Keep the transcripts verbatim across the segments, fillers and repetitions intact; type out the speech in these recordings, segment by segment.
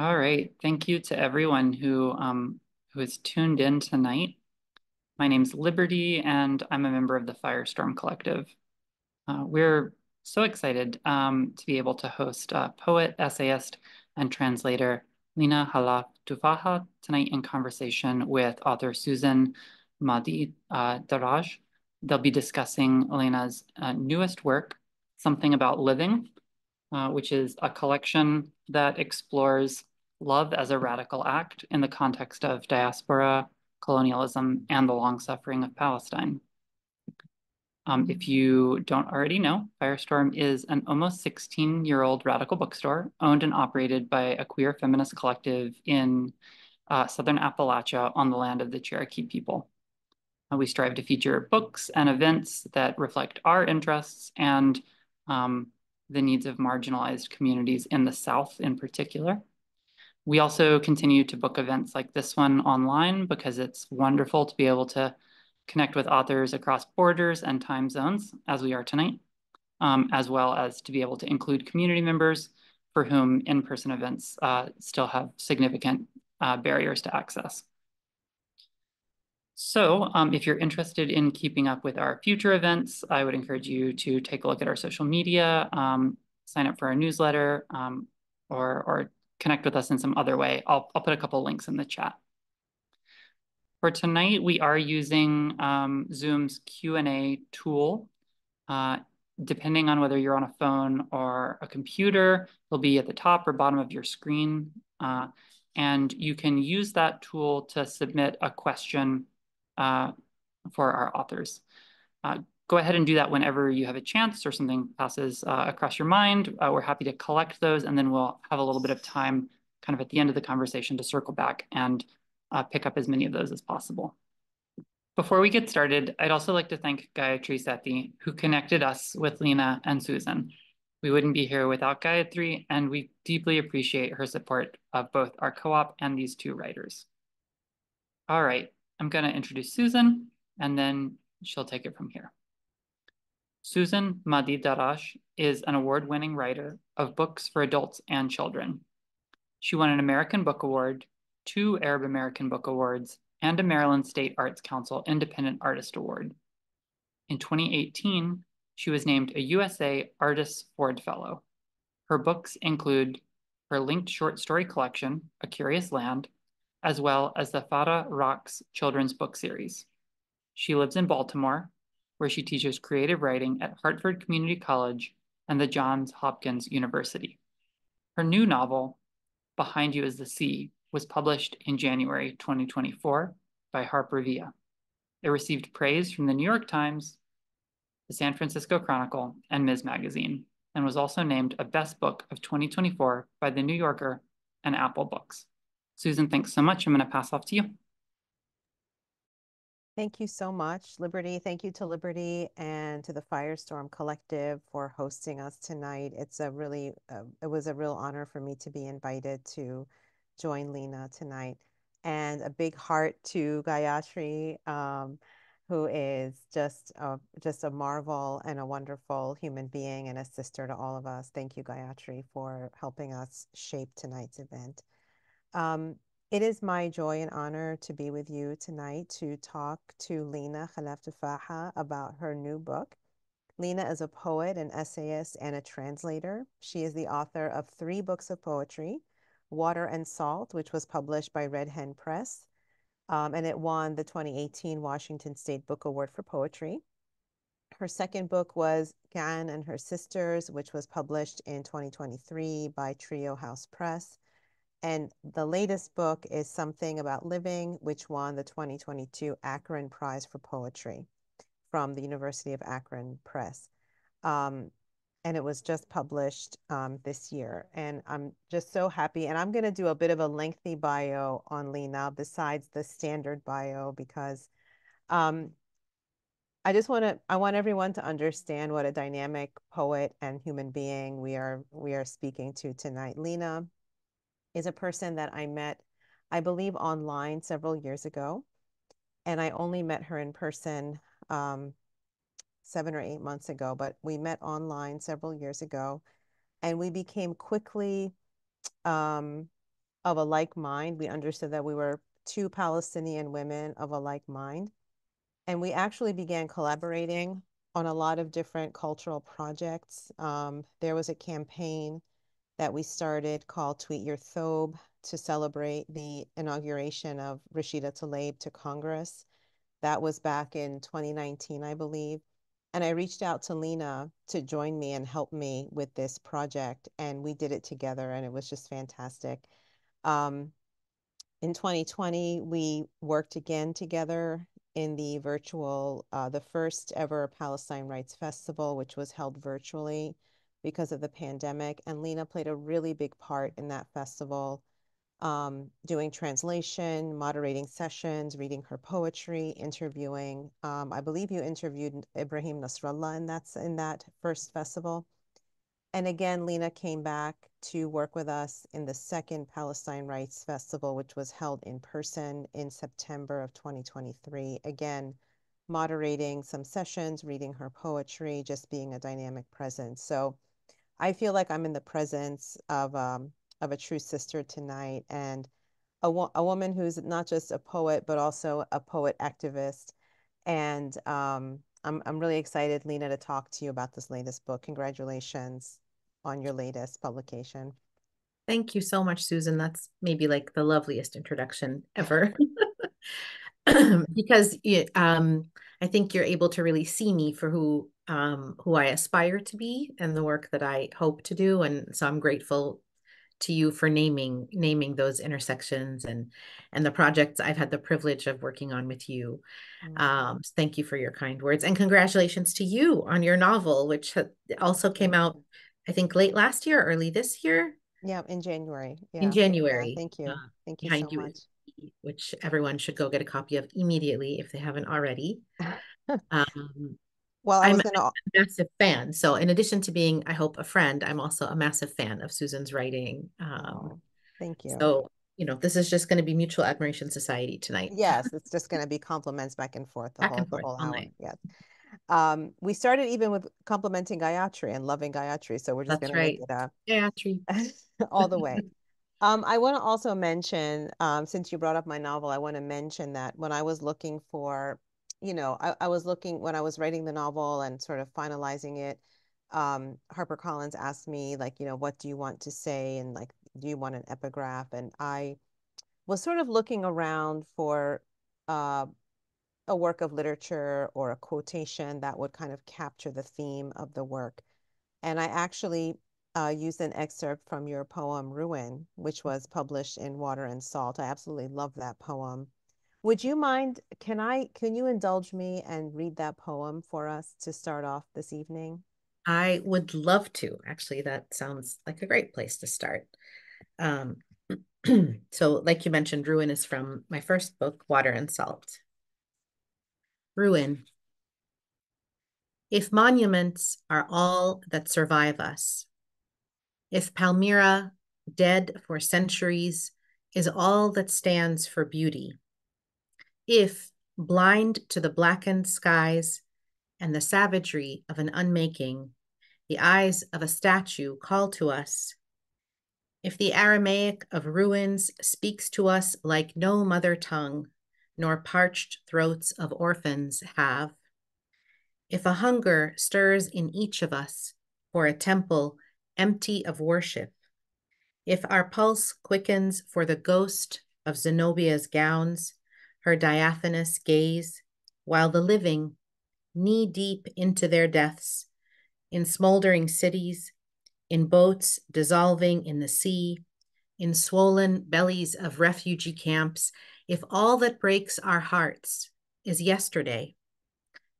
All right, thank you to everyone who, um, who is tuned in tonight. My name's Liberty and I'm a member of the Firestorm Collective. Uh, we're so excited um, to be able to host uh, poet, essayist, and translator Lena Khalaf Tuffaha tonight in conversation with author Susan Muaddi uh, Darraj. They'll be discussing Lena's uh, newest work, Something About Living, uh, which is a collection that explores love as a radical act in the context of diaspora, colonialism, and the long suffering of Palestine. Um, if you don't already know, Firestorm is an almost sixteen year old radical bookstore owned and operated by a queer feminist collective in uh, Southern Appalachia on the land of the Cherokee people. Uh, we strive to feature books and events that reflect our interests and um, the needs of marginalized communities in the South in particular. We also continue to book events like this one online because it's wonderful to be able to connect with authors across borders and time zones, as we are tonight, um, as well as to be able to include community members for whom in-person events uh, still have significant uh, barriers to access. So um, if you're interested in keeping up with our future events, I would encourage you to take a look at our social media, um, sign up for our newsletter, um, or, or connect with us in some other way. I'll, I'll put a couple links in the chat. For tonight, we are using um, Zoom's Q and A tool. Uh, depending on whether you're on a phone or a computer, it'll be at the top or bottom of your screen. Uh, and you can use that tool to submit a question Uh, for our authors. Uh, go ahead and do that whenever you have a chance or something passes uh, across your mind. Uh, we're happy to collect those and then we'll have a little bit of time kind of at the end of the conversation to circle back and uh, pick up as many of those as possible. Before we get started, I'd also like to thank Gayatri Sethi, who connected us with Lena and Susan. We wouldn't be here without Gayatri, and we deeply appreciate her support of both our co-op and these two writers. All right. I'm going to introduce Susan, and then she'll take it from here. Susan Muaddi Darraj is an award-winning writer of books for adults and children. She won an American Book Award, two Arab American Book Awards, and a Maryland State Arts Council Independent Artist Award. In twenty eighteen, she was named a U S A Artists Ford Fellow. Her books include her linked short story collection, A Curious Land, as well as the Farah Rocks children's book series. She lives in Baltimore, where she teaches creative writing at Hartford Community College and the Johns Hopkins University. Her new novel, Behind You is the Sea, was published in January twenty twenty-four by HarperVia. It received praise from the New York Times, the San Francisco Chronicle, and Miz Magazine, and was also named a Best Book of twenty twenty-four by The New Yorker and Apple Books. Susan, thanks so much. I'm going to pass off to you. Thank you so much, Liberty. Thank you to Liberty and to the Firestorm Collective for hosting us tonight. It's a really, uh, it was a real honor for me to be invited to join Lena tonight. And a big heart to Gayatri, um, who is just a, just a marvel and a wonderful human being and a sister to all of us. Thank you, Gayatri, for helping us shape tonight's event. Um, it is my joy and honor to be with you tonight to talk to Lena Khalaf Tuffaha about her new book. Lena is a poet, an essayist, and a translator. She is the author of three books of poetry, Water and Salt, which was published by Red Hen Press, um, and it won the twenty eighteen Washington State Book Award for Poetry. Her second book was Ka'an and Her Sisters, which was published in twenty twenty-three by Trio House Press. And the latest book is Something About Living, which won the twenty twenty-two Akron Prize for Poetry from the University of Akron Press. Um, and it was just published um, this year. And I'm just so happy. And I'm going to do a bit of a lengthy bio on Lena besides the standard bio, because um, I just want to, I want everyone to understand what a dynamic poet and human being we are, we are speaking to tonight. Lena is a person that I met, I believe, online several years ago. And I only met her in person um, seven or eight months ago, but we met online several years ago. And we became quickly um, of a like mind. We understood that we were two Palestinian women of a like mind. And we actually began collaborating on a lot of different cultural projects. Um, there was a campaign that we started called Tweet Your Thobe to celebrate the inauguration of Rashida Tlaib to Congress. That was back in twenty nineteen, I believe. And I reached out to Lena to join me and help me with this project. And we did it together, and it was just fantastic. Um, in twenty twenty, we worked again together in the virtual, uh, the first ever Palestine Rights Festival, which was held virtually because of the pandemic. And Lena played a really big part in that festival, um, doing translation, moderating sessions, reading her poetry, interviewing. Um, I believe you interviewed Ibrahim Nasrallah, and that's in that first festival. And again, Lena came back to work with us in the second Palestine Rights Festival, which was held in person in September of twenty twenty-three. Again, moderating some sessions, reading her poetry, just being a dynamic presence. So I feel like I'm in the presence of, um, of a true sister tonight, and a, wo a woman who's not just a poet, but also a poet activist. And um, I'm, I'm really excited, Lena, to talk to you about this latest book. Congratulations on your latest publication. Thank you so much, Susan. That's maybe like the loveliest introduction ever. Because um, I think you're able to really see me for who um, who I aspire to be and the work that I hope to do. And so I'm grateful to you for naming naming those intersections and and the projects I've had the privilege of working on with you. Mm-hmm. um, so thank you for your kind words, and congratulations to you on your novel, which also came out, I think, late last year, early this year. Yeah, in January. Yeah. In January. Yeah, thank you. Uh, thank you so you, much. Which everyone should go get a copy of immediately if they haven't already. Um, well, I was I'm gonna... a massive fan. So in addition to being, I hope, a friend, I'm also a massive fan of Susan's writing. Um, oh, thank you. So, you know, this is just going to be mutual admiration society tonight. Yes, it's just going to be compliments back and forth. The back whole, and forth the whole all night. Yes. Um, we started even with complimenting Gayatri and loving Gayatri. So we're just going right. to make it up. Gayatri. All the way. Um, I want to also mention, um, since you brought up my novel, I want to mention that when I was looking for, you know, I, I was looking, when I was writing the novel and sort of finalizing it, um, HarperCollins asked me, like, you know, what do you want to say? And like, do you want an epigraph? And I was sort of looking around for uh, a work of literature or a quotation that would kind of capture the theme of the work. And I actually Uh, used an excerpt from your poem, Ruin, which was published in Water and Salt. I absolutely love that poem. Would you mind, can I, can you indulge me and read that poem for us to start off this evening? I would love to. Actually, that sounds like a great place to start. Um, so like you mentioned, Ruin is from my first book, Water and Salt. Ruin. If monuments are all that survive us, if Palmyra, dead for centuries, is all that stands for beauty, if, blind to the blackened skies and the savagery of an unmaking, the eyes of a statue call to us, if the Aramaic of ruins speaks to us like no mother tongue, nor parched throats of orphans have, if a hunger stirs in each of us for a temple empty of worship, if our pulse quickens for the ghost of Zenobia's gowns, her diaphanous gaze, while the living, knee-deep into their deaths, in smoldering cities, in boats dissolving in the sea, in swollen bellies of refugee camps, if all that breaks our hearts is yesterday,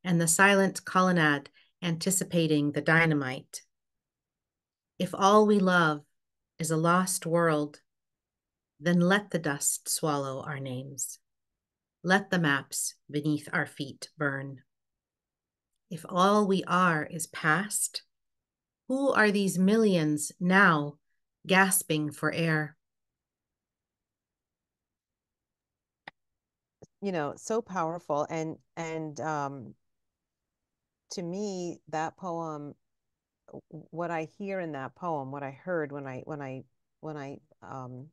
and the silent colonnade anticipating the dynamite, if all we love is a lost world, then let the dust swallow our names. Let the maps beneath our feet burn. If all we are is past, who are these millions now gasping for air? You know, so powerful. And, and um, to me, that poem, what I hear in that poem, what I heard when I when I when I um,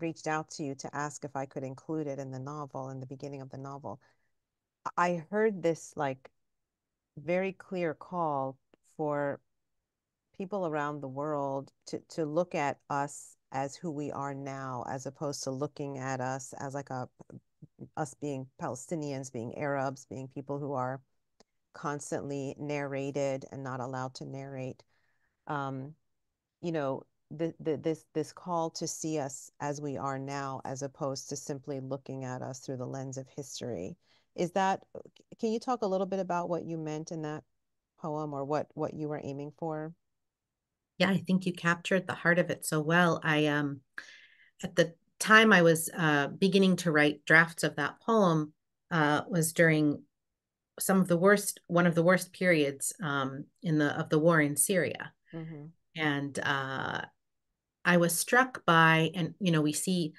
reached out to you to ask if I could include it in the novel, in the beginning of the novel, I heard this like very clear call for people around the world to, to look at us as who we are now, as opposed to looking at us as like a, us being Palestinians, being Arabs, being people who are constantly narrated and not allowed to narrate. Um, you know, the, the, this, this call to see us as we are now, as opposed to simply looking at us through the lens of history. Is that, can you talk a little bit about what you meant in that poem, or what, what you were aiming for? Yeah, I think you captured the heart of it so well. I, um, at the time I was uh, beginning to write drafts of that poem uh, was during some of the worst, one of the worst periods um, in the, of the war in Syria. Mm-hmm. And uh, I was struck by, and, you know, we see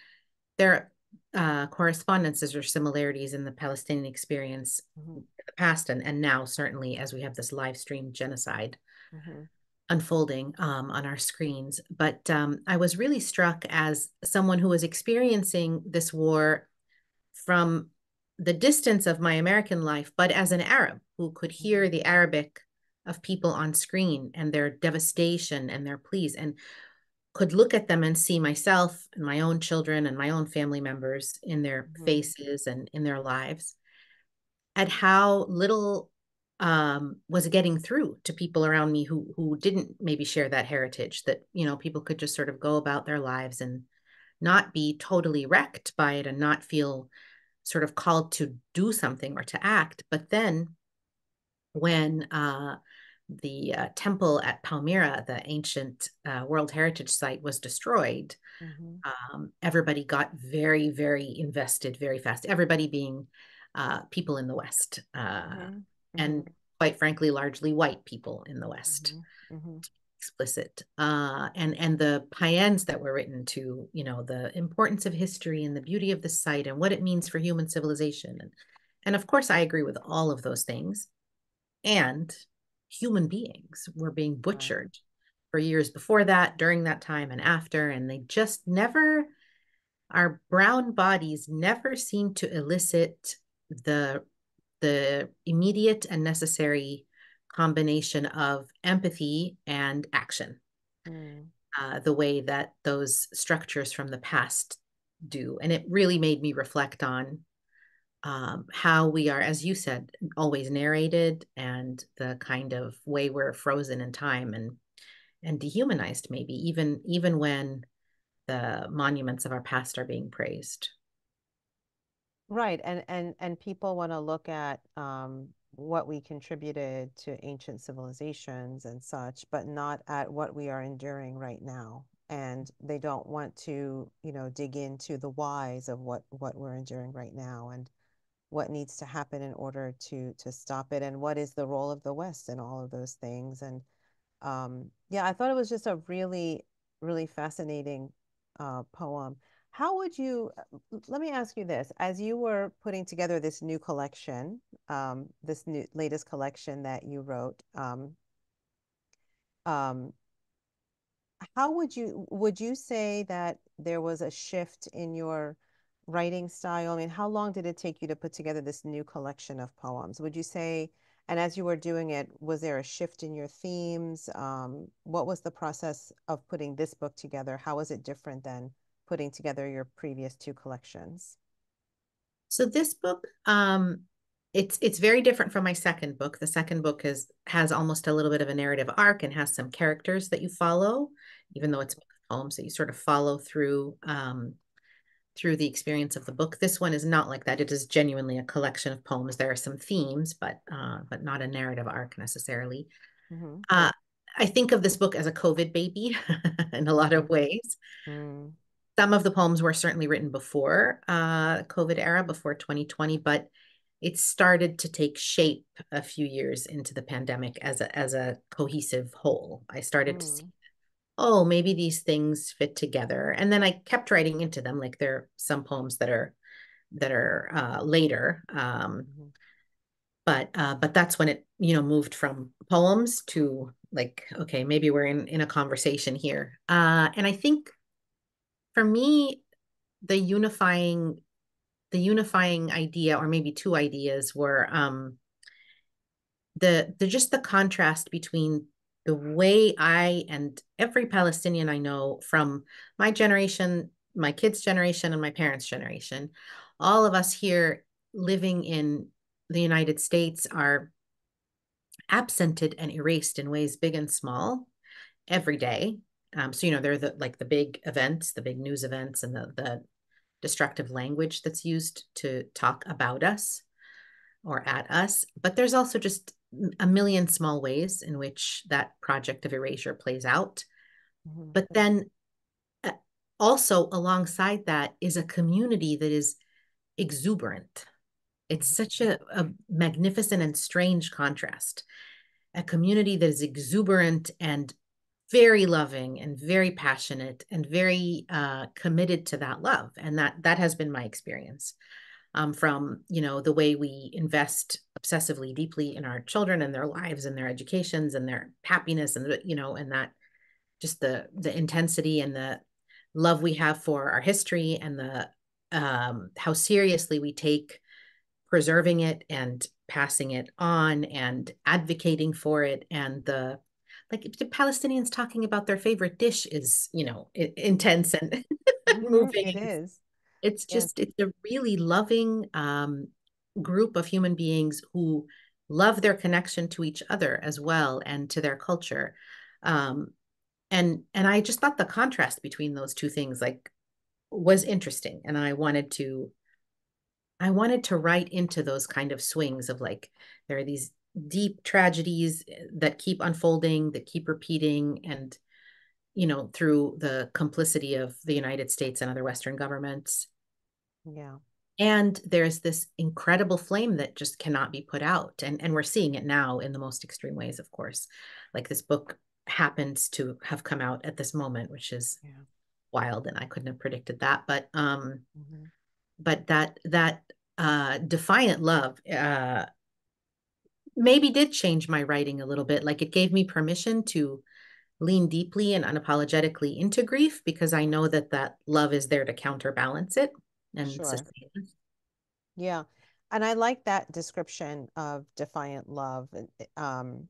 there uh, correspondences or similarities in the Palestinian experience mm-hmm. in the past and, and now, certainly, as we have this live stream genocide mm-hmm. unfolding um, on our screens. But um, I was really struck as someone who was experiencing this war from the distance of my American life, but as an Arab who could hear the Arabic of people on screen and their devastation and their pleas, and could look at them and see myself and my own children and my own family members in their mm-hmm. faces and in their lives, at how little um, was getting through to people around me who who didn't maybe share that heritage, that, you know, people could just sort of go about their lives and not be totally wrecked by it and not feel sort of called to do something or to act. But then when uh, the uh, temple at Palmyra, the ancient uh, World Heritage Site, was destroyed, mm-hmm. um, everybody got very, very invested very fast, everybody being uh, people in the West, uh, mm-hmm. and quite frankly, largely white people in the West, mm-hmm. to be explicit. Uh, and, and the paeans that were written to, you know, the importance of history and the beauty of the site and what it means for human civilization. And, and of course, I agree with all of those things. And human beings were being butchered right. for years before that, during that time, and after. And they just never, our brown bodies never seem to elicit the, the immediate and necessary combination of empathy and action, mm. uh, the way that those structures from the past do. And it really made me reflect on Um, how we are, as you said, always narrated, and the kind of way we're frozen in time and and dehumanized, maybe even even when the monuments of our past are being praised. Right, and and and people want to look at um, what we contributed to ancient civilizations and such, but not at what we are enduring right now. And they don't want to, you know, dig into the whys of what what we're enduring right now, and what needs to happen in order to to stop it, and what is the role of the West in all of those things. And um, yeah, I thought it was just a really, really fascinating uh, poem. How would you, let me ask you this, as you were putting together this new collection, um, this new latest collection that you wrote, um, um, how would you, would you say that there was a shift in your writing style? I mean, how long did it take you to put together this new collection of poems, would you say? And as you were doing it, was there a shift in your themes? Um, what was the process of putting this book together? How was it different than putting together your previous two collections? So this book, um, it's it's very different from my second book. The second book is, has almost a little bit of a narrative arc and has some characters that you follow, even though it's poems that you sort of follow through um, through the experience of the book. This one is not like that. It is genuinely a collection of poems. There are some themes, but uh, but not a narrative arc necessarily. Mm-hmm. uh, I think of this book as a COVID baby in a lot of ways. Mm. Some of the poems were certainly written before uh, COVID era, before twenty twenty, but it started to take shape a few years into the pandemic as a, as a cohesive whole. I started mm. to see, oh, maybe these things fit together. And then I kept writing into them. Like there are some poems that are, that are uh, later. Um, mm-hmm. But, uh, but that's when it, you know, moved from poems to like, okay, maybe we're in, in a conversation here. Uh, and I think for me, the unifying the unifying idea, or maybe two ideas, were um, the the just the contrast between the way I and every Palestinian I know from my generation, my kids' generation, and my parents' generation, all of us here living in the United States, are absented and erased in ways big and small every day. Um, so, you know, they're the, like the big events, the big news events, and the, the destructive language that's used to talk about us or at us. But there's also just a million small ways in which that project of erasure plays out. Mm-hmm. But then uh, also alongside that is a community that is exuberant. It's such a, a magnificent and strange contrast. A community that is exuberant and very loving and very passionate and very uh, committed to that love. And that that has been my experience, um, from, you know, the way we invest obsessively deeply in our children and their lives and their educations and their happiness, and, you know, and that just the, the intensity and the love we have for our history, and the um, how seriously we take preserving it and passing it on and advocating for it. And the, like, the Palestinians talking about their favorite dish is, you know, intense and moving. It is. It's just, yeah. It's a really loving um, group of human beings who love their connection to each other as well, and to their culture. Um, and, and I just thought the contrast between those two things, like, was interesting. And I wanted to, I wanted to write into those kind of swings of, like, there are these deep tragedies that keep unfolding, that keep repeating, and, you know, through the complicity of the United States and other Western governments. Yeah. And there's this incredible flame that just cannot be put out. And, and we're seeing it now in the most extreme ways, of course. Like, this book happens to have come out at this moment, which is yeah. wild, and I couldn't have predicted that. But um, mm-hmm. but that that uh, defiant love uh, maybe did change my writing a little bit. Like, it gave me permission to lean deeply and unapologetically into grief, because I know that that love is there to counterbalance it and sure. sustain it. Yeah, and I like that description of defiant love. Um,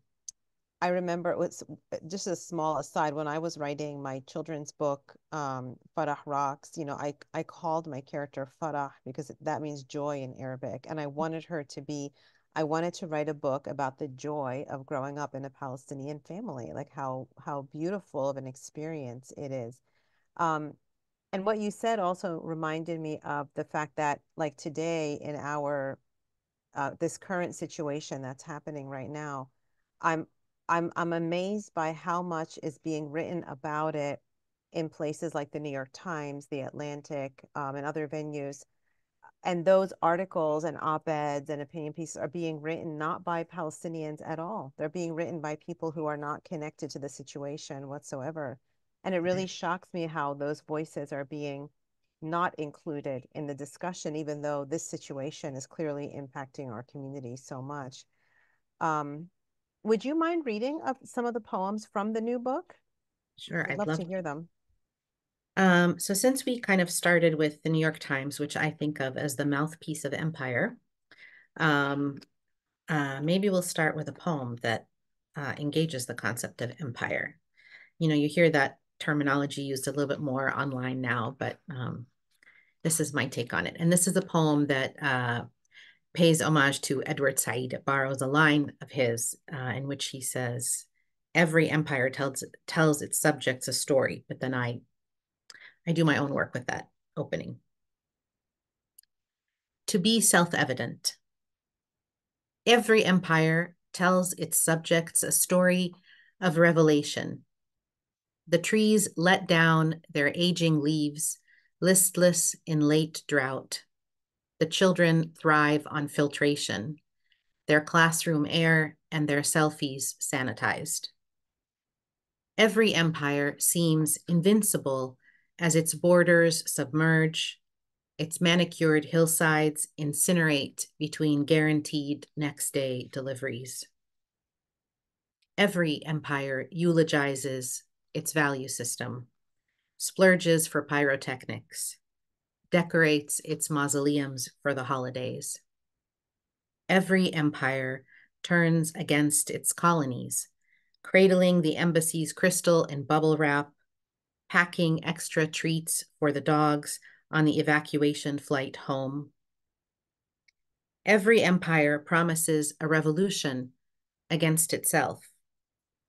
I remember, it was just a small aside, when I was writing my children's book, um, Farah Rocks, you know, I, I called my character Farah because that means joy in Arabic. And I wanted her to be, I wanted to write a book about the joy of growing up in a Palestinian family, like how, how beautiful of an experience it is. Um, and what you said also reminded me of the fact that, like, today in our, uh, this current situation that's happening right now, I'm, I'm I'm amazed by how much is being written about it in places like the New York Times, the Atlantic, um, and other venues. And those articles and op-eds and opinion pieces are being written not by Palestinians at all. They're being written by people who are not connected to the situation whatsoever. And it really shocks me how those voices are being not included in the discussion, even though this situation is clearly impacting our community so much. Um, Would you mind reading up some of the poems from the new book? Sure. I'd, I'd love, love to hear them. Um, so since we kind of started with the New York Times, which I think of as the mouthpiece of empire, um, uh, maybe we'll start with a poem that uh, engages the concept of empire. You know, you hear that terminology used a little bit more online now, but um, this is my take on it. And this is a poem that uh, pays homage to Edward Said. It borrows a line of his uh, in which he says, every empire tells tells its subjects a story, but then I, I do my own work with that opening. To be self-evident. Every empire tells its subjects a story of revelation. The trees let down their aging leaves, listless in late drought. The children thrive on filtration, their classroom air and their selfies sanitized. Every empire seems invincible as its borders submerge, its manicured hillsides incinerate between guaranteed next day deliveries. Every empire eulogizes its value system, splurges for pyrotechnics, decorates its mausoleums for the holidays. Every empire turns against its colonies, cradling the embassy's crystal and bubble wrap, packing extra treats for the dogs on the evacuation flight home. Every empire promises a revolution against itself.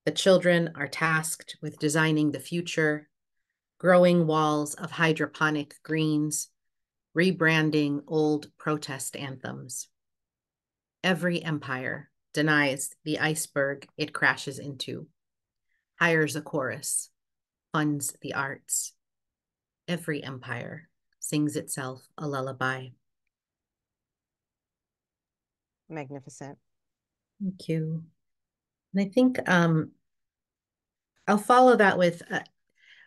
The children are tasked with designing the future, growing walls of hydroponic greens, rebranding old protest anthems. Every empire denies the iceberg it crashes into, hires a chorus, funds the arts. Every empire sings itself a lullaby. Magnificent. Thank you. And I think um, I'll follow that with uh,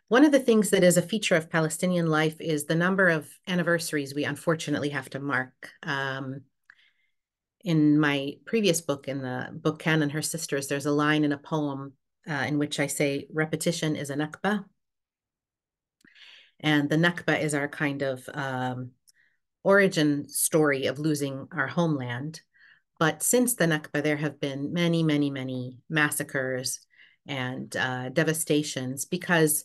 one of the things that is a feature of Palestinian life is the number of anniversaries we unfortunately have to mark. Um, in my previous book, in the book Ka'an and Her Sisters, there's a line in a poem uh, in which I say, repetition is a Nakba. And the Nakba is our kind of um, origin story of losing our homeland. But since the Nakba, there have been many, many, many massacres and uh, devastations, because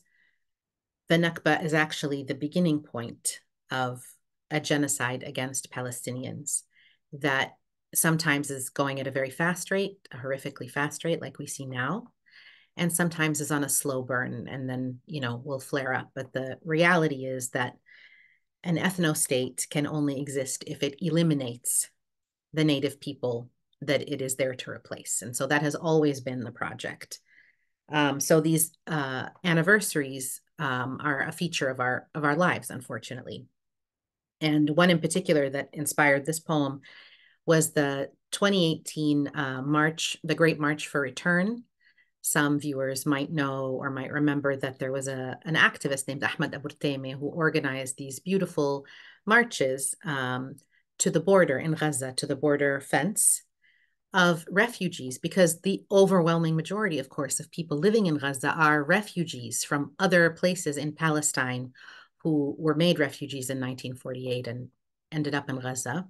the Nakba is actually the beginning point of a genocide against Palestinians that sometimes is going at a very fast rate, a horrifically fast rate like we see now, and sometimes is on a slow burn and then, you know, will flare up. But the reality is that an ethno-state can only exist if it eliminates the native people that it is there to replace. And so that has always been the project. Um, so these uh, anniversaries um, are a feature of our, of our lives, unfortunately. And one in particular that inspired this poem was the twenty eighteen uh, March, the Great March for Return. Some viewers might know or might remember that there was a, an activist named Ahmed Abourteme who organized these beautiful marches um, to the border in Gaza, to the border fence of refugees, because the overwhelming majority, of course, of people living in Gaza are refugees from other places in Palestine who were made refugees in nineteen forty-eight and ended up in Gaza.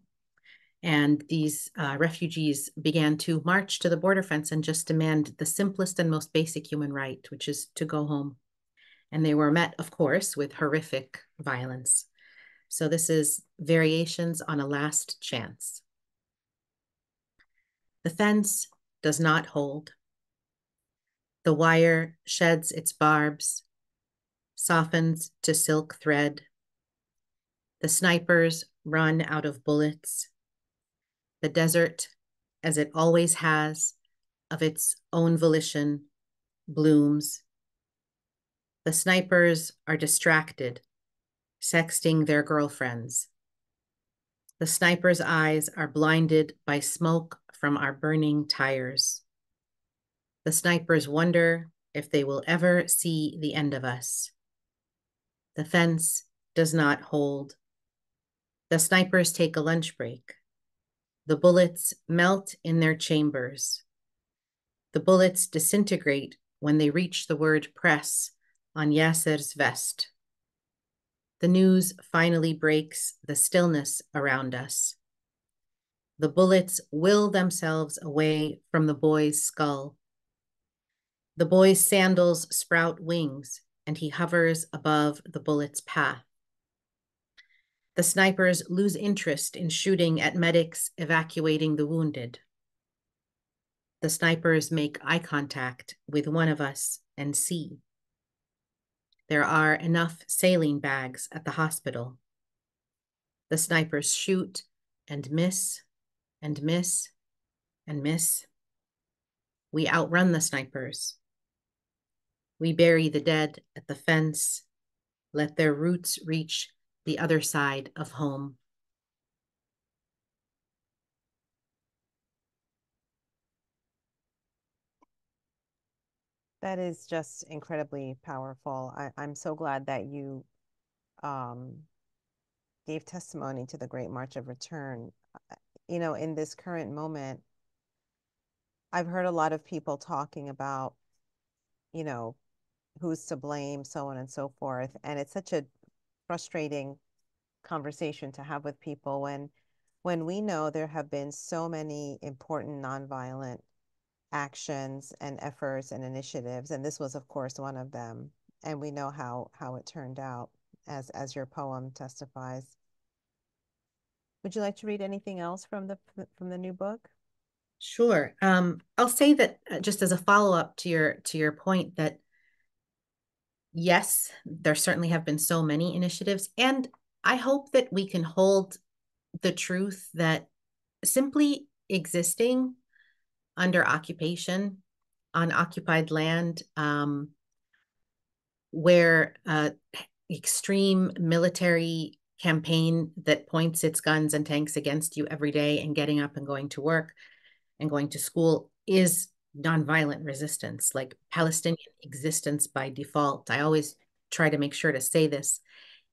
And these uh, refugees began to march to the border fence and just demand the simplest and most basic human right, which is to go home. And they were met, of course, with horrific violence. So this is variations on a last chance. The fence does not hold. The wire sheds its barbs, softens to silk thread. The snipers run out of bullets. The desert, as it always has, of its own volition, blooms. The snipers are distracted, sexting their girlfriends. The snipers' eyes are blinded by smoke from our burning tires. The snipers wonder if they will ever see the end of us. The fence does not hold. The snipers take a lunch break. The bullets melt in their chambers. The bullets disintegrate when they reach the word press on Yasser's vest. The news finally breaks the stillness around us. The bullets will themselves away from the boy's skull. The boy's sandals sprout wings, and he hovers above the bullet's path. The snipers lose interest in shooting at medics evacuating the wounded. The snipers make eye contact with one of us and see. There are enough saline bags at the hospital. The snipers shoot and miss and miss and miss. We outrun the snipers. We bury the dead at the fence, let their roots reach the other side of home. That is just incredibly powerful. I, I'm so glad that you um, gave testimony to the Great March of Return. You know, in this current moment, I've heard a lot of people talking about, you know, who's to blame, so on and so forth. And it's such a frustrating conversation to have with people when when we know there have been so many important nonviolent actions and efforts and initiatives, and this was of course one of them, and we know how how it turned out, as as your poem testifies. Would you like to read anything else from the from the new book? Sure. Um, I'll say that just as a follow-up to your to your point that yes, there certainly have been so many initiatives, and I hope that we can hold the truth that simply existing under occupation on occupied land, um, where uh, extreme military campaign that points its guns and tanks against you every day and getting up and going to work and going to school is nonviolent resistance, like Palestinian existence by default. I always try to make sure to say this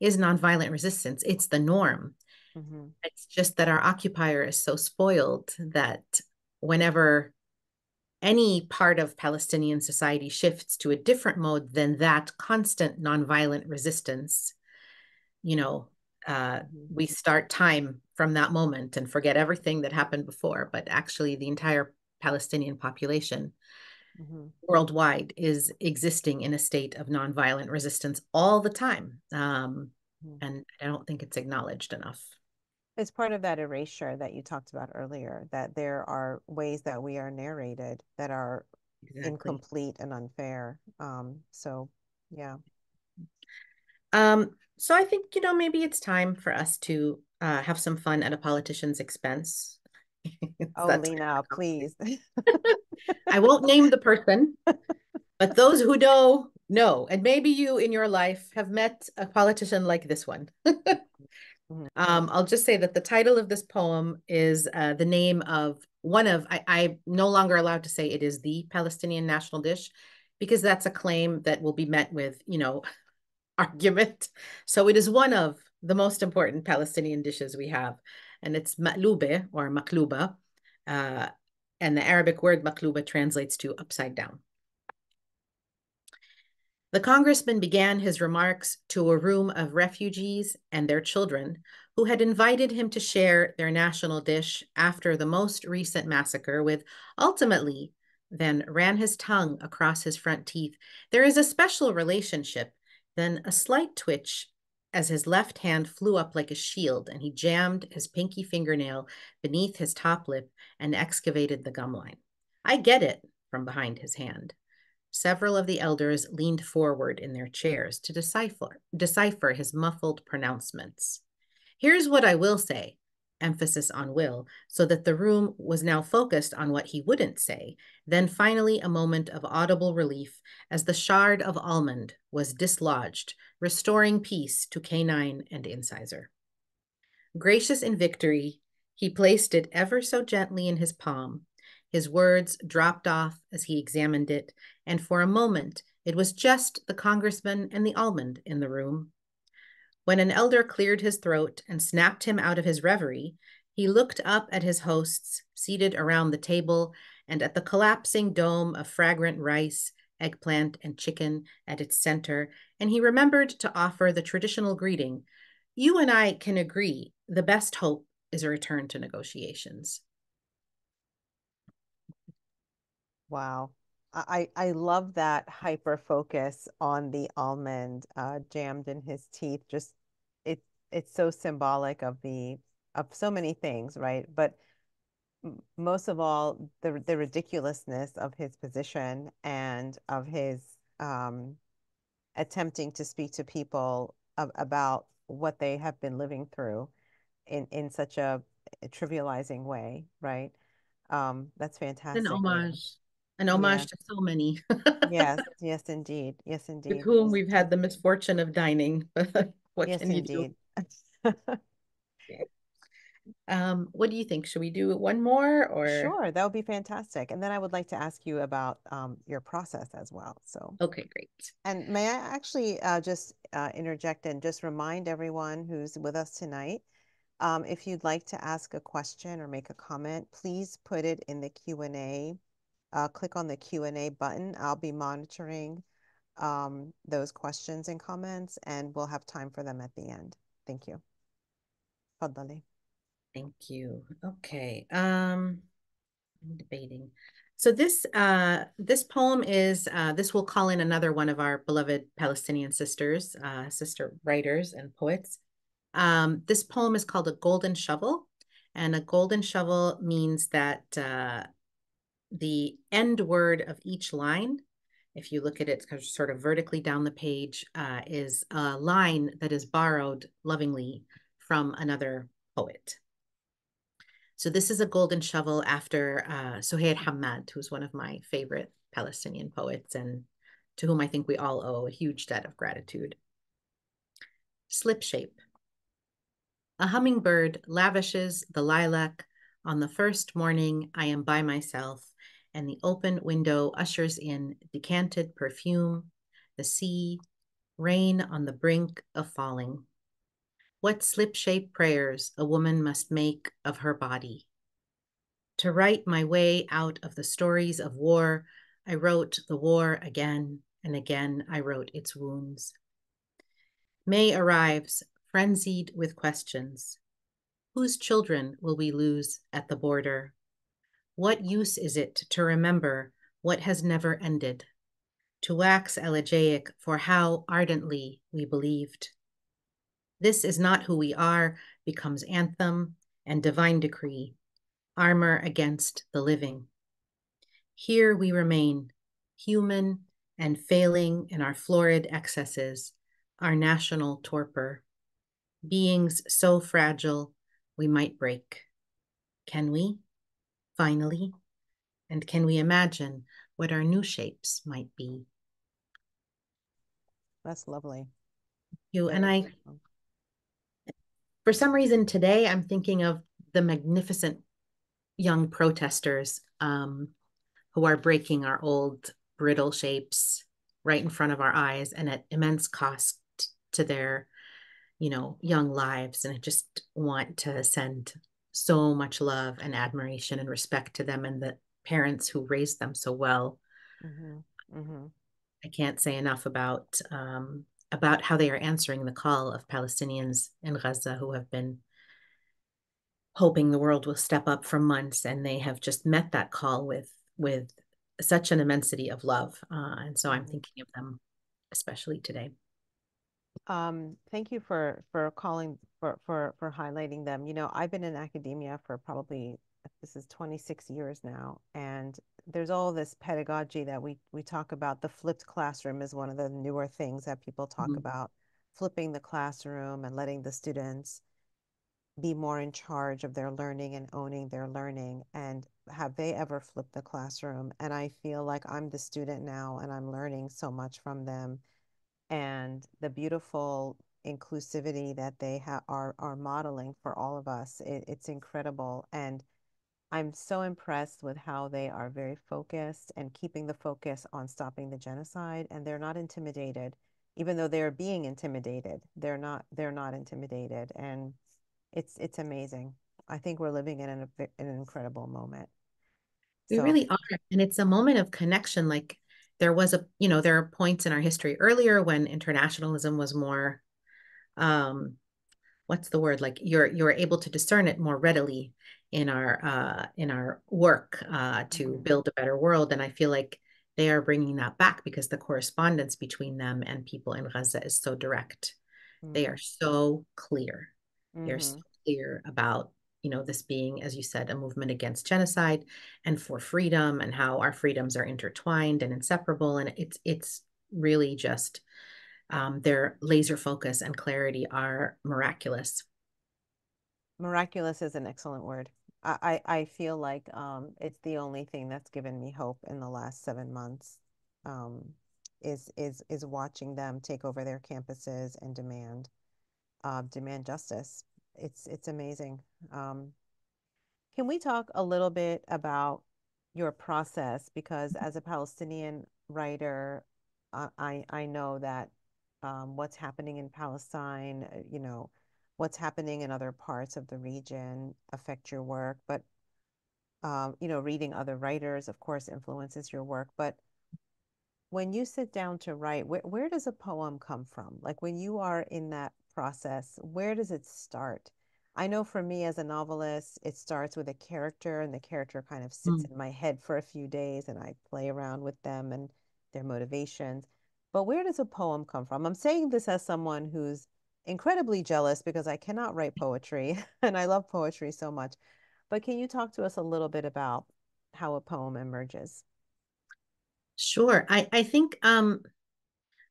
is nonviolent resistance. It's the norm. Mm-hmm. It's just that our occupier is so spoiled that whenever any part of Palestinian society shifts to a different mode than that constant nonviolent resistance, you know, uh, mm-hmm. we start time from that moment and forget everything that happened before, but actually the entire Palestinian population mm-hmm. worldwide is existing in a state of nonviolent resistance all the time. Um, mm-hmm. And I don't think it's acknowledged enough. It's part of that erasure that you talked about earlier, that there are ways that we are narrated that are exactly. incomplete and unfair. Um, so, yeah. Um, so I think, you know, maybe it's time for us to uh, have some fun at a politician's expense. Oh, Lena, please. I won't name the person, but those who know, know. And maybe you in your life have met a politician like this one. Um, I'll just say that the title of this poem is uh, the name of one of, I, I'm no longer allowed to say it is the Palestinian national dish, because that's a claim that will be met with, you know, argument. So it is one of the most important Palestinian dishes we have. And it's ma'lube or makluba. Uh, and the Arabic word makluba translates to upside down. The congressman began his remarks to a room of refugees and their children who had invited him to share their national dish after the most recent massacre with ultimately, then ran his tongue across his front teeth. There is a special relationship, then a slight twitch as his left hand flew up like a shield and he jammed his pinky fingernail beneath his top lip and excavated the gum line. I get it from behind his hand. Several of the elders leaned forward in their chairs to decipher, decipher his muffled pronouncements. Here's what I will say, emphasis on will, so that the room was now focused on what he wouldn't say, then finally a moment of audible relief as the shard of almond was dislodged, restoring peace to canine and incisor. Gracious in victory, he placed it ever so gently in his palm. His words dropped off as he examined it, and for a moment, it was just the congressman and the almond in the room. When an elder cleared his throat and snapped him out of his reverie, he looked up at his hosts seated around the table and at the collapsing dome of fragrant rice, eggplant, and chicken at its center, and he remembered to offer the traditional greeting, "You and I can agree the best hope is a return to negotiations." Wow. I, I love that hyper focus on the almond uh, jammed in his teeth. Just it it's so symbolic of the of so many things, right? But most of all, the the ridiculousness of his position and of his um, attempting to speak to people of, about what they have been living through in in such a trivializing way, right? Um, that's fantastic. An homage. An homage yeah. to so many. yes, yes, indeed. Yes, indeed. With whom we've had the misfortune of dining. what yes, can you indeed. do? um, what do you think? Should we do one more? Or Sure, that would be fantastic. And then I would like to ask you about um, your process as well. So Okay, great. And may I actually uh, just uh, interject and just remind everyone who's with us tonight, um, if you'd like to ask a question or make a comment, please put it in the Q and A. Uh, click on the Q and A button. I'll be monitoring um, those questions and comments, and we'll have time for them at the end. Thank you. تفضلي. Thank you. Okay. Um, I'm debating. So this uh, this poem is, uh, this will call in another one of our beloved Palestinian sisters, uh, sister writers and poets. Um, this poem is called A Golden Shovel. And a golden shovel means that uh, the end word of each line, if you look at it sort of vertically down the page, uh, is a line that is borrowed lovingly from another poet. So this is a golden shovel after uh, Suheir Hammad, who's one of my favorite Palestinian poets and to whom I think we all owe a huge debt of gratitude. Slip shape. A hummingbird lavishes the lilac. On the first morning, I am by myself, and the open window ushers in decanted perfume, the sea, rain on the brink of falling. What slip-shaped prayers a woman must make of her body. To write my way out of the stories of war, I wrote the war again, and again I wrote its wounds. May arrives, frenzied with questions. Whose children will we lose at the border? What use is it to remember what has never ended? To wax elegiac for how ardently we believed. This is not who we are, becomes anthem and divine decree, armor against the living. Here we remain, human and failing in our florid excesses, our national torpor. Beings so fragile, we might break. Can we, finally? And can we imagine what our new shapes might be? That's lovely. Thank you. And I... For some reason today, I'm thinking of the magnificent young protesters um, who are breaking our old brittle shapes right in front of our eyes and at immense cost to their, you know, young lives. And I just want to send so much love and admiration and respect to them and the parents who raised them so well. Mm-hmm. Mm-hmm. I can't say enough about um, about how they are answering the call of Palestinians in Gaza who have been hoping the world will step up for months, and they have just met that call with with such an immensity of love. Uh, and so I'm thinking of them, especially today. Um, thank you for for calling, for, for, for highlighting them. You know, I've been in academia for probably, this is twenty-six years now, and there's all this pedagogy that we we talk about. The flipped classroom is one of the newer things that people talk mm-hmm. about, flipping the classroom and letting the students be more in charge of their learning and owning their learning. And have they ever flipped the classroom? And I feel like I'm the student now, and I'm learning so much from them, and the beautiful inclusivity that they ha are, are modeling for all of us. It, it's incredible. And I'm so impressed with how they are very focused and keeping the focus on stopping the genocide, and they're not intimidated, even though they are being intimidated. They're not. They're not intimidated, and it's it's amazing. I think we're living in an, an incredible moment. We so, really are, and it's a moment of connection. Like there was a, you know, there are points in our history earlier when internationalism was more, um, what's the word? Like you're you're able to discern it more readily in our uh, in our work uh, to build a better world. And I feel like they are bringing that back because the correspondence between them and people in Gaza is so direct. Mm-hmm. They are so clear. Mm-hmm. They're so clear about, you know, this being, as you said, a movement against genocide and for freedom, and how our freedoms are intertwined and inseparable. And it's it's really just um, their laser focus and clarity are miraculous. Miraculous is an excellent word. I, I feel like um, it's the only thing that's given me hope in the last seven months um, is, is, is watching them take over their campuses and demand, uh, demand justice. It's, it's amazing. Um, can we talk a little bit about your process? Because as a Palestinian writer, I, I know that um, what's happening in Palestine, you know, what's happening in other parts of the region affect your work, but, um, you know, reading other writers, of course, influences your work. But when you sit down to write, where, where does a poem come from? Like when you are in that process, where does it start? I know for me as a novelist, it starts with a character, and the character kind of sits mm. in my head for a few days, and I play around with them and their motivations. But where does a poem come from? I'm saying this as someone who's incredibly jealous because I cannot write poetry, and I love poetry so much. But can you talk to us a little bit about how a poem emerges? Sure. I, I think, um,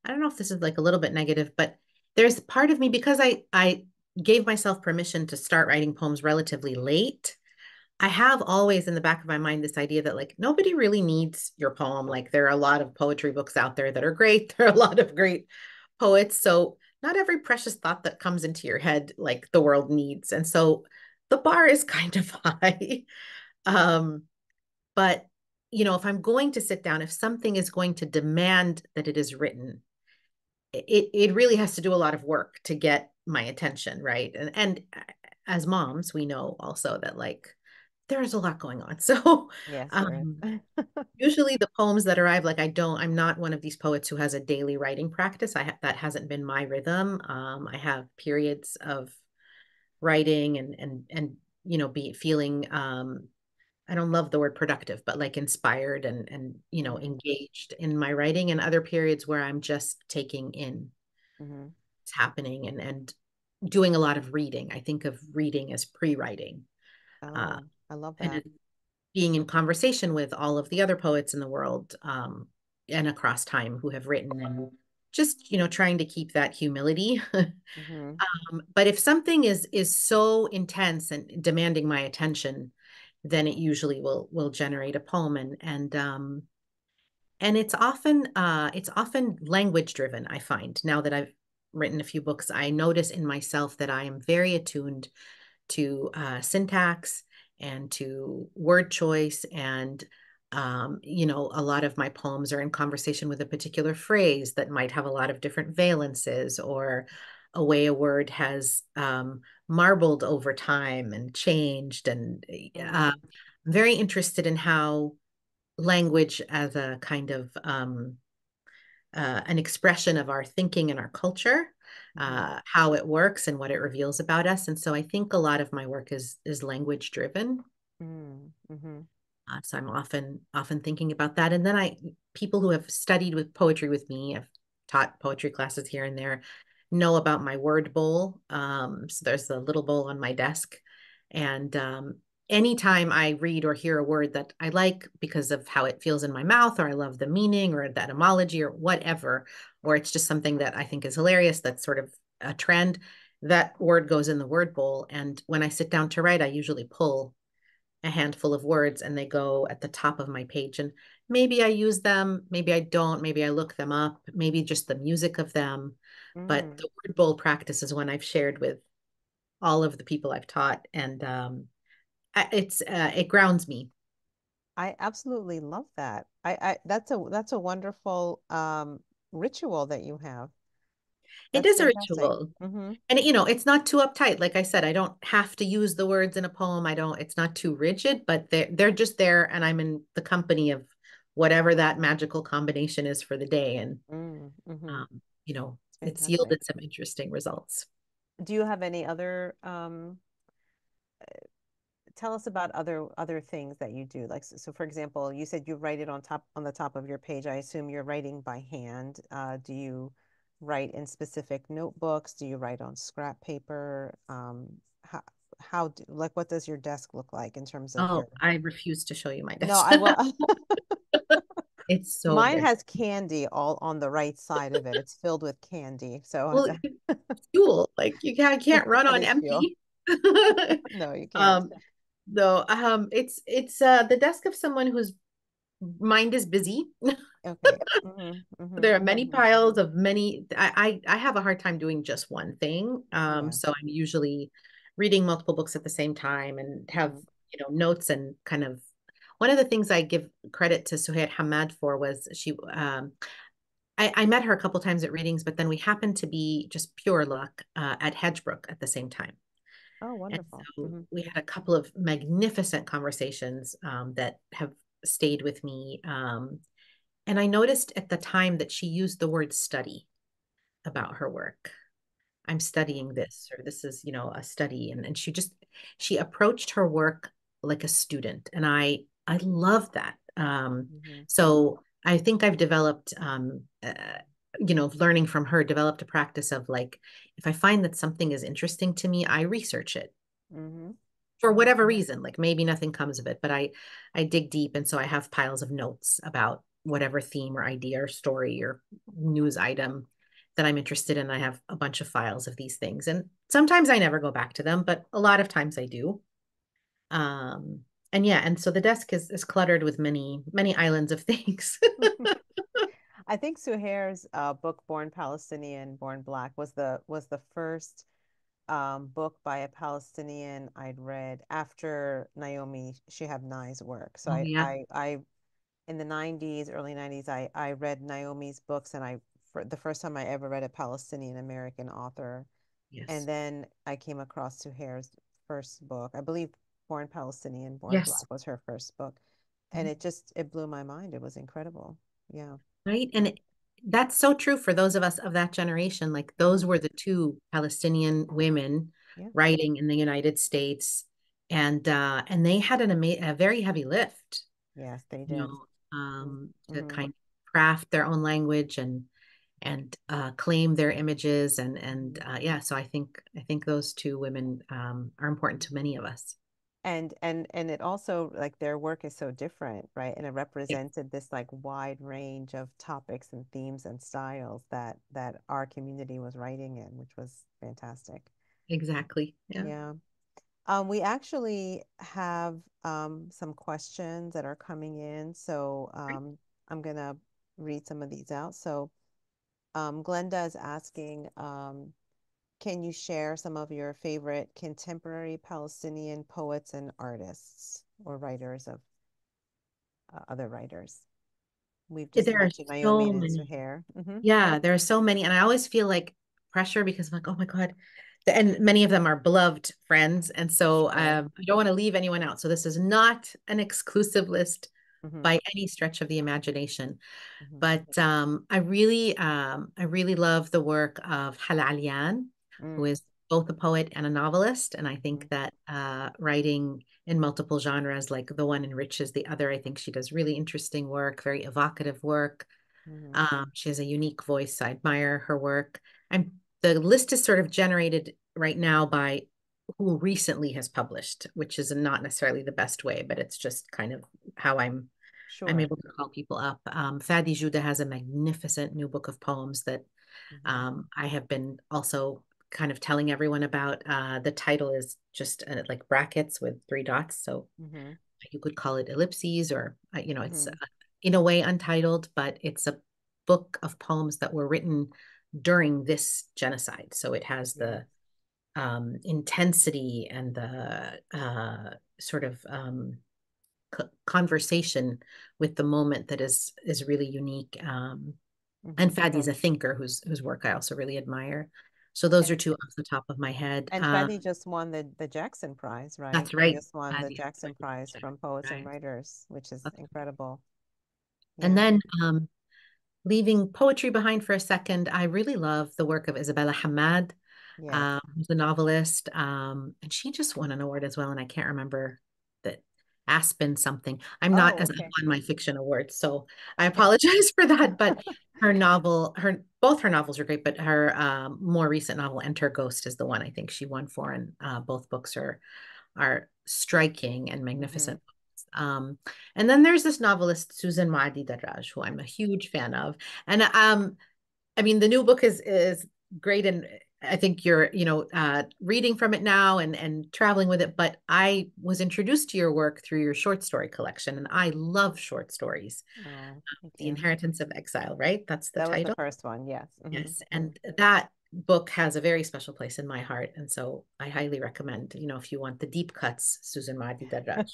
I don't know if this is like a little bit negative, but there's part of me, because I, I gave myself permission to start writing poems relatively late, I have always in the back of my mind this idea that like nobody really needs your poem. Like there are a lot of poetry books out there that are great. There are a lot of great poets. So not every precious thought that comes into your head, like the world needs. And so the bar is kind of high. um, but, you know, if I'm going to sit down, if something is going to demand that it is written, it it really has to do a lot of work to get my attention, right? And and as moms, we know also that like there's a lot going on. So yes, um, usually the poems that arrive, like I don't, I'm not one of these poets who has a daily writing practice. I ha that hasn't been my rhythm. Um, I have periods of writing and, and, and, you know, be feeling, um, I don't love the word productive, but like inspired and, and, you know, engaged in my writing, and other periods where I'm just taking in mm-hmm. what's happening and, and doing a lot of reading. I think of reading as pre-writing. Oh, uh, I love that. And being in conversation with all of the other poets in the world um, and across time who have written, and just, you know, trying to keep that humility. Mm-hmm. um, but if something is, is so intense and demanding my attention, then it usually will will generate a poem, and and um, and it's often uh, it's often language driven. I find now that I've written a few books, I notice in myself that I am very attuned to uh, syntax and to word choice, and um, you know, a lot of my poems are in conversation with a particular phrase that might have a lot of different valences, or a way a word has um, marbled over time and changed. And uh, I'm very interested in how language as a kind of um, uh, an expression of our thinking and our culture, uh, how it works and what it reveals about us. And so I think a lot of my work is is language driven. Mm-hmm. uh, so I'm often often thinking about that. And then I, people who have studied with poetry with me, I've taught poetry classes here and there, know about my word bowl. Um, so there's a little bowl on my desk. And um, anytime I read or hear a word that I like because of how it feels in my mouth, or I love the meaning or the etymology or whatever, or it's just something that I think is hilarious, that's sort of a trend, that word goes in the word bowl. And when I sit down to write, I usually pull a handful of words and they go at the top of my page. And maybe I use them, maybe I don't, maybe I look them up, maybe just the music of them. Mm. But the word bowl practice is one I've shared with all of the people I've taught, and um, it's uh, it grounds me. I absolutely love that. I, I that's a that's a wonderful um, ritual that you have. That's it is fantastic. A ritual, mm-hmm. and you know, it's not too uptight. Like I said, I don't have to use the words in a poem. I don't. It's not too rigid, but they're they're just there, and I'm in the company of whatever that magical combination is for the day, and mm-hmm. um, you know. It's yielded some interesting results. Do you have any other, um, tell us about other other things that you do? Like, so, so for example, you said you write it on top on the top of your page. I assume you're writing by hand. Uh, do you write in specific notebooks? Do you write on scrap paper? Um, how, how do, like, what does your desk look like in terms of? Oh, your... I refuse to show you my desk. No, I will. It's so mine weird. Has candy all on the right side of it. It's filled with candy. So well, fuel, like you can't, can't run on empty. No, you can't. Um, no, um, it's it's uh, the desk of someone whose mind is busy. Okay. Mm-hmm, mm-hmm, there are many mm-hmm. piles of many. I, I I have a hard time doing just one thing. Um, yeah. So I'm usually reading multiple books at the same time and have mm-hmm. you know notes and kind of. One of the things I give credit to Suheir Hammad for was she, um, I, I met her a couple times at readings, but then we happened to be just pure luck uh, at Hedgebrook at the same time. Oh, wonderful. So mm-hmm. we had a couple of magnificent conversations um, that have stayed with me. Um, and I noticed at the time that she used the word study about her work. I'm studying this, or this is, you know, a study. And, and she just, she approached her work like a student. And I, I love that. Um, mm-hmm. So I think I've developed, um, uh, you know, learning from her, developed a practice of like, if I find that something is interesting to me, I research it. Mm-hmm. For whatever reason, like maybe nothing comes of it, but I, I dig deep. And so I have piles of notes about whatever theme or idea or story or news item that I'm interested in. I have a bunch of files of these things. And sometimes I never go back to them, but a lot of times I do. Um, and yeah, and so the desk is, is cluttered with many, many islands of things. I think Suheir's uh, book, Born Palestinian, Born Black, was the was the first um, book by a Palestinian I'd read after Naomi Shihab Nye's work. So oh, I, yeah. I, I, in the nineties, early nineties, I, I read Naomi's books, and I, for the first time I ever read a Palestinian American author. Yes. And then I came across Suheir's first book. I believe Born Palestinian, Born yes. Black was her first book. Mm-hmm. And it just, it blew my mind. It was incredible. Yeah. Right. And it, that's so true for those of us of that generation. Like those were the two Palestinian women yeah. writing in the United States. And, uh, and they had an ama- a very heavy lift. Yes, they did. You know, um, mm-hmm. to kind of craft their own language and, and uh, claim their images. And, and uh, yeah, so I think, I think those two women um, are important to many of us. And, and, and it also, like, their work is so different, right? And it represented this like wide range of topics and themes and styles that, that our community was writing in, which was fantastic. Exactly. Yeah. Yeah. Um, we actually have um, some questions that are coming in. So um, I'm going to read some of these out. So um, Glenda is asking, um, can you share some of your favorite contemporary Palestinian poets and artists or writers of uh, other writers? We've just there are so many. Hair. Mm-hmm. Yeah, there are so many. And I always feel like pressure because I'm like, oh my God. And many of them are beloved friends. And so um, I don't want to leave anyone out. So this is not an exclusive list mm-hmm. by any stretch of the imagination. Mm-hmm. But um, I really, um, I really love the work of Hal Alyan, Mm. who is both a poet and a novelist. And I think that uh, writing in multiple genres, like the one enriches the other. I think she does really interesting work, very evocative work. Mm-hmm. Um, she has a unique voice. I admire her work. And the list is sort of generated right now by who recently has published, which is not necessarily the best way, but it's just kind of how I'm sure. I'm able to call people up. Um, Fadi Juda has a magnificent new book of poems that mm-hmm. um, I have been also kind of telling everyone about. Uh, the title is just uh, like brackets with three dots. So mm-hmm. you could call it ellipses or, uh, you know, mm-hmm. it's uh, in a way untitled, but it's a book of poems that were written during this genocide. So it has the um, intensity and the uh, sort of um, c- conversation with the moment that is, is really unique. Um, mm-hmm. And Fadi's a thinker whose, whose work I also really admire. So those are two off the top of my head. And Fadi um, just won the, the Jackson Prize, right? That's right. She just won Fadi, the Jackson Prize from Poets right. and Writers, which is that's incredible. Yeah. And then um, leaving poetry behind for a second, I really love the work of Isabella Hammad, yes. um, who's a novelist. Um, and she just won an award as well. And I can't remember that Aspen something. I'm oh, not as okay. on my fiction awards, so I apologize for that. But her novel, her both her novels are great, but her um, more recent novel, Enter Ghost, is the one I think she won for, and uh, both books are are striking and magnificent. Mm-hmm. Um, and then there's this novelist, Susan Muaddi Darraj, who I'm a huge fan of, and um, I mean the new book is is great, and I think you're you know uh, reading from it now and and traveling with it. But I was introduced to your work through your short story collection, and I love short stories. Yeah, the Inheritance of Exile, right? That's the that title. That was the first one, yes. Mm-hmm. Yes, and that book has a very special place in my heart, and so I highly recommend. You know, if you want the deep cuts, Susan Muaddi Darraj,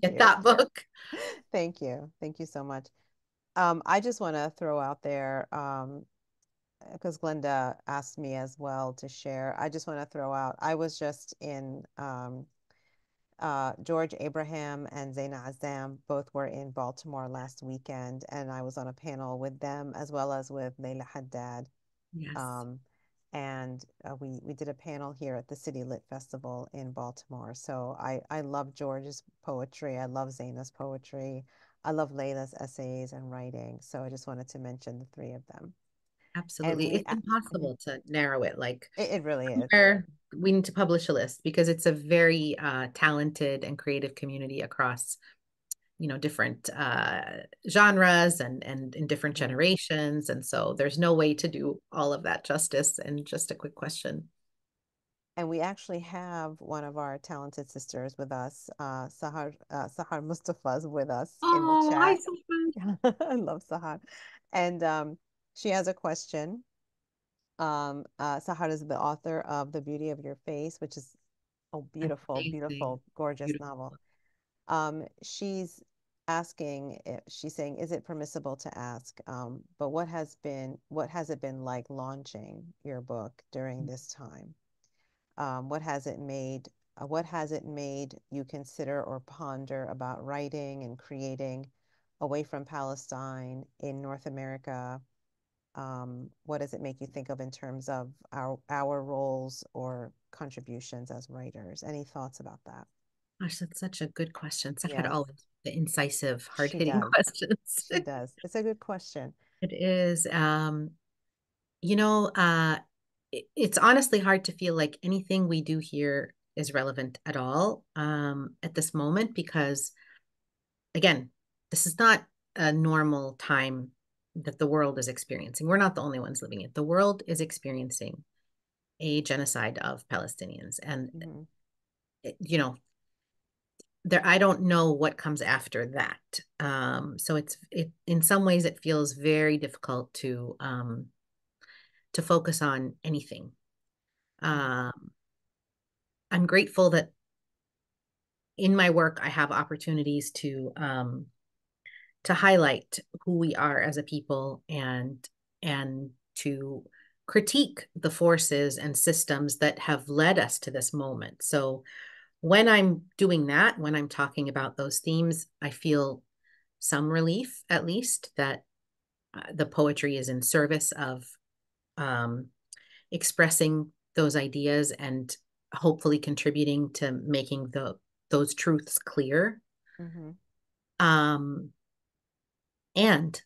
get you. that book. Thank you, thank you so much. Um, I just want to throw out there. Um, because Glenda asked me as well to share, I just want to throw out, I was just in, um, uh, George Abraham and Zaina Azam both were in Baltimore last weekend, and I was on a panel with them as well as with Leila Haddad. Yes. Um, And uh, we, we did a panel here at the City Lit Festival in Baltimore. So I, I love George's poetry. I love Zaina's poetry. I love Layla's essays and writing. So I just wanted to mention the three of them. Absolutely. We, it's impossible to narrow it. Like it, it really is. We need to publish a list because it's a very uh, talented and creative community across, you know, different uh, genres and, and in different generations. And so there's no way to do all of that justice in just a quick question. And we actually have one of our talented sisters with us. Uh, Sahar uh, Sahar Mustafa is with us oh, in the chat. I, I love Sahar. And um, she has a question. Um, uh, Sahar is the author of The Beauty of Your Face, which is a beautiful, Amazing. beautiful, gorgeous beautiful. novel. Um, she's asking, she's saying, is it permissible to ask, um, but what has been, what has it been like launching your book during this time? Um, what has it made, uh, what has it made you consider or ponder about writing and creating away from Palestine in North America? Um, what does it make you think of in terms of our, our roles or contributions as writers? Any thoughts about that? Gosh, that's such a good question. Sahar yes. always the incisive, hard-hitting questions. She does. It's a good question. It is. Um, you know, uh, it, it's honestly hard to feel like anything we do here is relevant at all um, at this moment because, again, this is not a normal time that the world is experiencing. We're not the only ones living it. The world is experiencing a genocide of Palestinians. And, mm-hmm. it, you know, there, I don't know what comes after that. Um, so it's it in some ways it feels very difficult to um, to focus on anything. Um, I'm grateful that in my work I have opportunities to um, to highlight who we are as a people and and to critique the forces and systems that have led us to this moment. So. When I'm doing that, when I'm talking about those themes, I feel some relief, at least, that uh, the poetry is in service of um, expressing those ideas and hopefully contributing to making the those truths clear. Mm-hmm. Um, and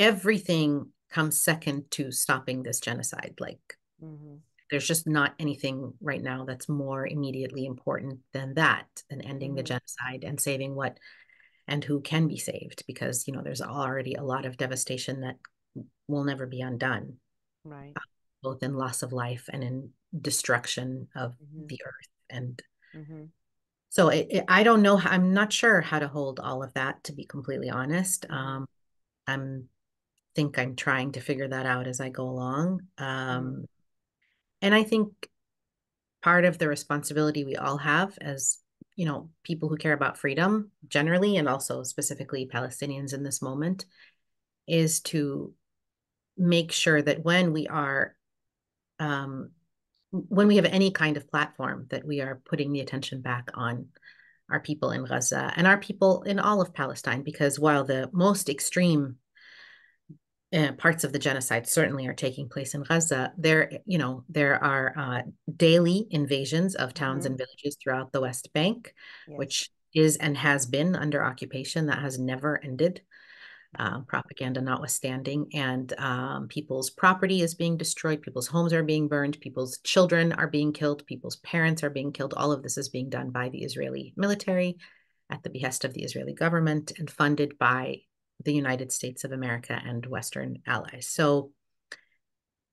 everything comes second to stopping this genocide, like. Mm-hmm. There's just not anything right now that's more immediately important than that, than ending mm-hmm. the genocide and saving what and who can be saved, because, you know, there's already a lot of devastation that will never be undone, right? Uh, both in loss of life and in destruction of mm-hmm. the earth. And mm-hmm. so it, it, I don't know, I'm not sure how to hold all of that, to be completely honest. Um, I'm think I'm trying to figure that out as I go along. Um, mm-hmm. And I think part of the responsibility we all have as, you know, people who care about freedom generally, and also specifically Palestinians in this moment, is to make sure that when we are, um, when we have any kind of platform, that we are putting the attention back on our people in Gaza and our people in all of Palestine, because while the most extreme Uh, parts of the genocide certainly are taking place in Gaza, there, you know, there are uh, daily invasions of towns mm-hmm. and villages throughout the West Bank, yes. which is and has been under occupation. That has never ended, uh, propaganda notwithstanding. And um, people's property is being destroyed. People's homes are being burned. People's children are being killed. People's parents are being killed. All of this is being done by the Israeli military at the behest of the Israeli government and funded by the United States of America and Western allies. So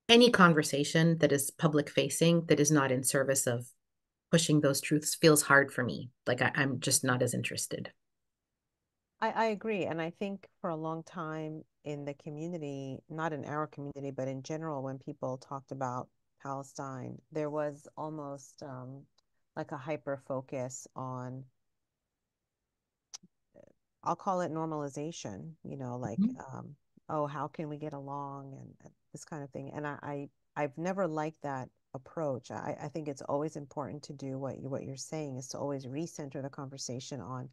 any conversation that is public facing, that is not in service of pushing those truths, feels hard for me. Like I, I'm just not as interested. I, I agree. And I think for a long time in the community, not in our community, but in general, when people talked about Palestine, there was almost um, like a hyper focus on, I'll call it normalization, you know, like, mm-hmm. um, oh, how can we get along and, and this kind of thing. And I, I, I've never liked that approach. I, I think it's always important to do what, you, what you're saying is to always recenter the conversation on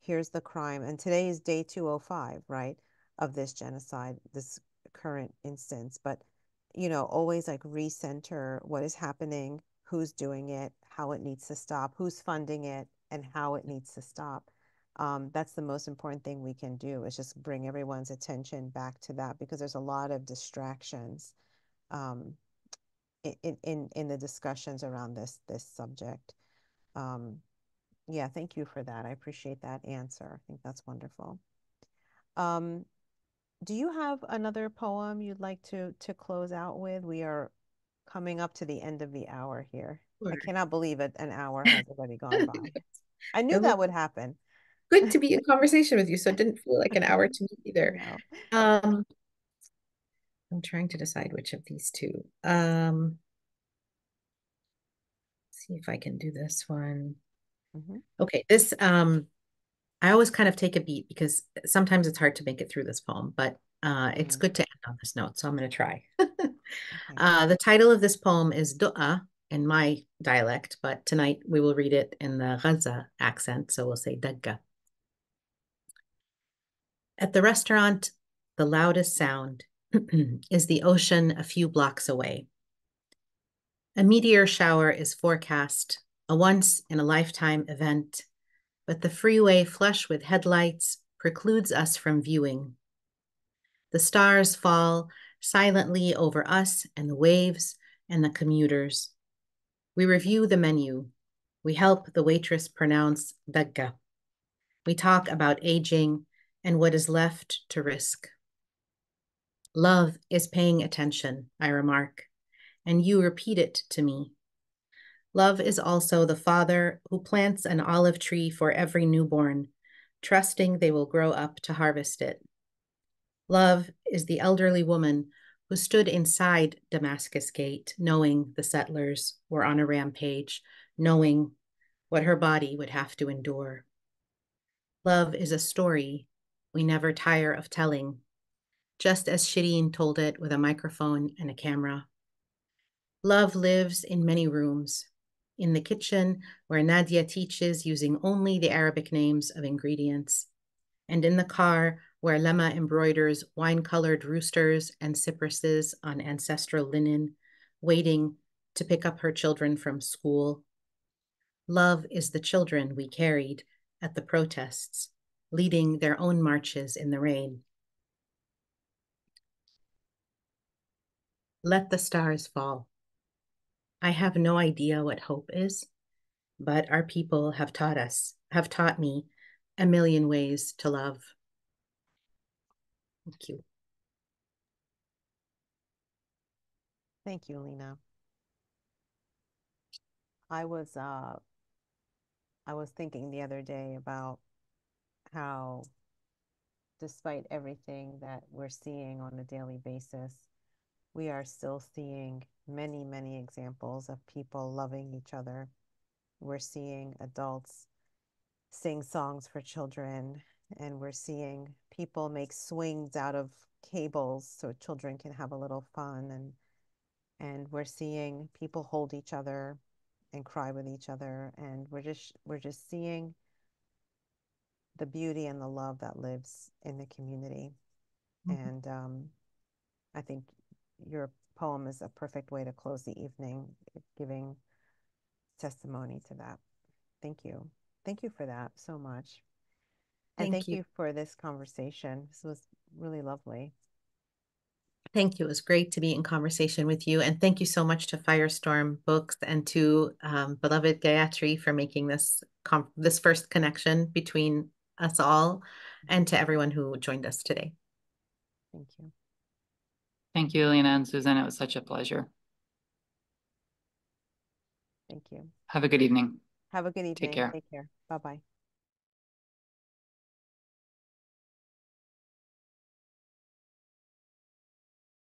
here's the crime. And today is day two oh five, right, of this genocide, this current instance. But you know, always like recenter what is happening, who's doing it, how it needs to stop, who's funding it, and how it needs to stop. Um, that's the most important thing we can do, is just bring everyone's attention back to that, because there's a lot of distractions um, in, in, in the discussions around this, this subject. Um, yeah, thank you for that. I appreciate that answer. I think that's wonderful. Um, do you have another poem you'd like to, to close out with? We are coming up to the end of the hour here. Sure. I cannot believe it. An hour has already gone by. I knew that would happen. Good to be in conversation with you, so it didn't feel like an hour to me either. No. Um, I'm trying to decide which of these two. Um, see if I can do this one. Mm-hmm. Okay, this, um, I always kind of take a beat because sometimes it's hard to make it through this poem, but uh, it's mm-hmm. good to end on this note, so I'm going to try. Okay. uh, the title of this poem is Du'a, in my dialect, but tonight we will read it in the Gaza accent, so we'll say Dagga. At the restaurant, the loudest sound is the ocean a few blocks away. A meteor shower is forecast, a once-in-a-lifetime event, but the freeway flush with headlights precludes us from viewing. The stars fall silently over us and the waves and the commuters. We review the menu. We help the waitress pronounce Dagga. We talk about aging and what is left to risk. Love is paying attention, I remark, and you repeat it to me. Love is also the father who plants an olive tree for every newborn, trusting they will grow up to harvest it. Love is the elderly woman who stood inside Damascus Gate, knowing the settlers were on a rampage, knowing what her body would have to endure. Love is a story we never tire of telling, just as Shireen told it with a microphone and a camera. Love lives in many rooms, in the kitchen where Nadia teaches using only the Arabic names of ingredients, and in the car where Lema embroiders wine-colored roosters and cypresses on ancestral linen, waiting to pick up her children from school. Love is the children we carried at the protests, leading their own marches in the rain. Let the stars fall. I have no idea what hope is, but our people have taught us, have taught me a million ways to love. Thank you. Thank you, Lena. I was uh, I was thinking the other day about how, despite everything that we're seeing on a daily basis, we are still seeing many, many examples of people loving each other. We're seeing adults sing songs for children, and we're seeing people make swings out of cables so children can have a little fun, and and we're seeing people hold each other and cry with each other, and we're just we're just seeing the beauty and the love that lives in the community. Mm-hmm. And um, I think your poem is a perfect way to close the evening, giving testimony to that. Thank you. Thank you for that so much. And thank, thank you. you for this conversation. This was really lovely. Thank you. It was great to be in conversation with you. And thank you so much to Firestorm Books and to um, beloved Gayatri for making this this first connection between us all, and to everyone who joined us today. Thank you. Thank you, Lena and Susan. It was such a pleasure. Thank you. Have a good evening. Have a good evening. Take care. Take care. Bye-bye.